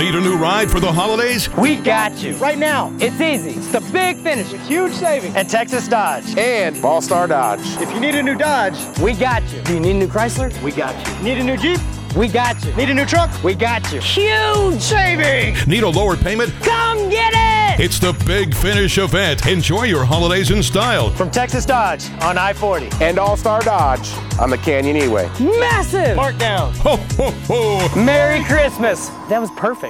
Need a new ride for the holidays? We got you. Right now, it's easy. It's the big finish. It's huge savings at Texas Dodge. And All-Star Dodge. If you need a new Dodge, we got you. Do you need a new Chrysler? We got you. Need a new Jeep? We got you. Need a new truck? We got you. Huge savings. Need a lower payment? Come get it. It's the Big Finish event. Enjoy your holidays in style. From Texas Dodge on I-40. And All-Star Dodge on the Canyon e-way. Massive. Markdown. Ho, ho, ho. Merry Christmas. That was perfect.